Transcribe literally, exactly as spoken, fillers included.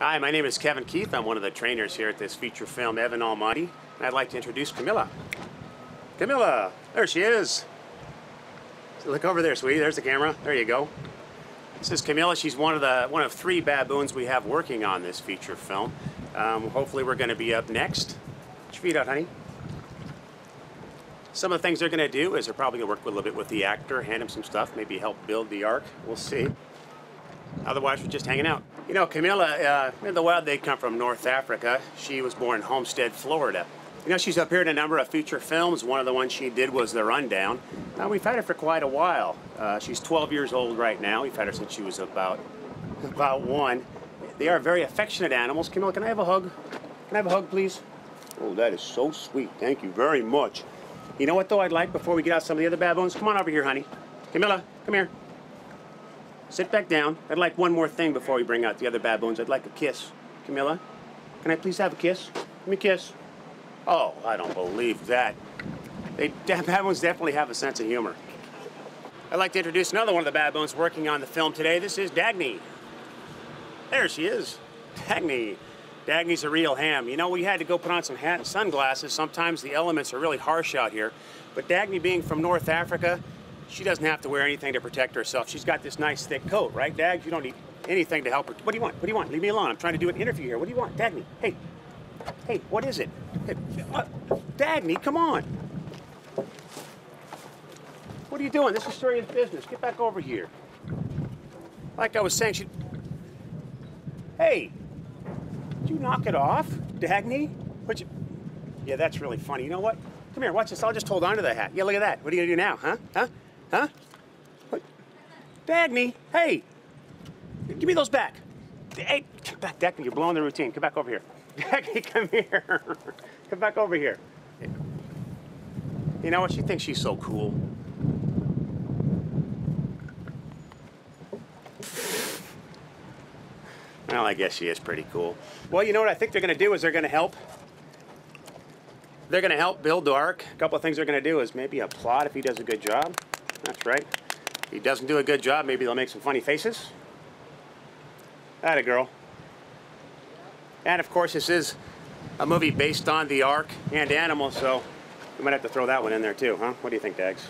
Hi, my name is Kevin Keith. I'm one of the trainers here at this feature film, Evan Almighty, and I'd like to introduce Camilla. Camilla, there she is. So look over there, sweetie. There's the camera. There you go. This is Camilla. She's one of the one of three baboons we have working on this feature film. Um, hopefully, we're going to be up next. Put your feet out, honey. Some of the things they're going to do is they're probably going to work a little bit with the actor, hand him some stuff, maybe help build the arc. We'll see. Otherwise, we're just hanging out. You know, Camilla, uh, in the wild, they come from North Africa. She was born in Homestead, Florida. You know, she's appeared in a number of feature films. One of the ones she did was The Rundown. Now, we've had her for quite a while. Uh, she's twelve years old right now. We've had her since she was about, about one. They are very affectionate animals. Camilla, can I have a hug? Can I have a hug, please? Oh, that is so sweet. Thank you very much. You know what, though, I'd like, before we get out some of the other baboons, come on over here, honey. Camilla, come here. Sit back down. I'd like one more thing before we bring out the other baboons. I'd like a kiss. Camilla, can I please have a kiss? Give me a kiss. Oh, I don't believe that. They baboons definitely have a sense of humor. I'd like to introduce another one of the baboons working on the film today. This is Dagny. There she is. Dagny. Dagny's a real ham. You know, we had to go put on some hat and sunglasses. Sometimes the elements are really harsh out here. But Dagny, being from North Africa, she doesn't have to wear anything to protect herself. She's got this nice thick coat, right, Dag? You don't need anything to help her. What do you want? What do you want? Leave me alone. I'm trying to do an interview here. What do you want? Dagny, hey. Hey, what is it? Hey, what? Dagny, come on. What are you doing? This is serious business. Get back over here. Like I was saying, she... Hey, did you knock it off? Dagny? What'd you... Yeah, that's really funny. You know what? Come here, watch this. I'll just hold on to that hat. Yeah, look at that. What are you going to do now, huh? Huh? Huh? What? Dagny, hey, give me those back. Hey, come back, Dagny, you're blowing the routine. Come back over here. Dagny, come here. Come back over here. You know what? She thinks she's so cool. Well, I guess she is pretty cool. Well, you know what I think they're going to do is they're going to help. They're going to help build the arc. A couple of things they're going to do is maybe applaud if he does a good job. That's right. If he doesn't do a good job, maybe they'll make some funny faces. Atta girl. And of course, this is a movie based on the ark and animals, so we might have to throw that one in there too, huh? What do you think, Dags?